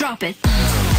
Drop it.